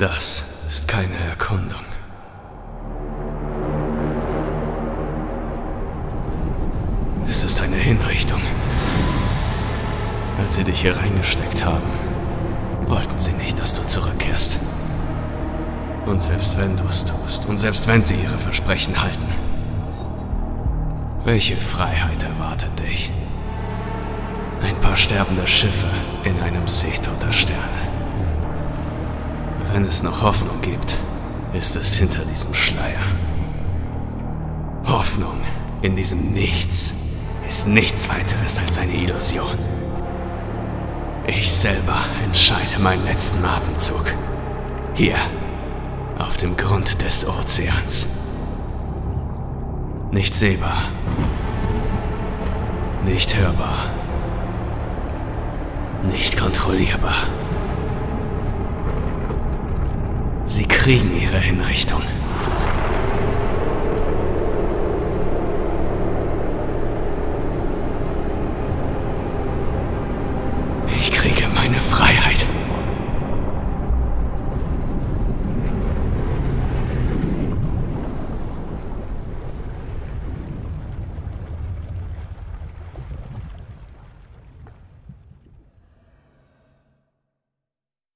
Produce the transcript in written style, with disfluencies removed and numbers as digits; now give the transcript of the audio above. Das ist keine Erkundung. Es ist eine Hinrichtung. Als sie dich hier reingesteckt haben, wollten sie nicht, dass du zurückkehrst. Und selbst wenn du es tust, und selbst wenn sie ihre Versprechen halten, welche Freiheit erwartet dich? Ein paar sterbende Schiffe in einem See toter Sterne. Wenn es noch Hoffnung gibt, ist es hinter diesem Schleier. Hoffnung in diesem Nichts ist nichts weiteres als eine Illusion. Ich selber entscheide meinen letzten Atemzug. Hier, auf dem Grund des Ozeans. Nicht sehbar. Nicht hörbar. Nicht kontrollierbar. Sie kriegen ihre Hinrichtung.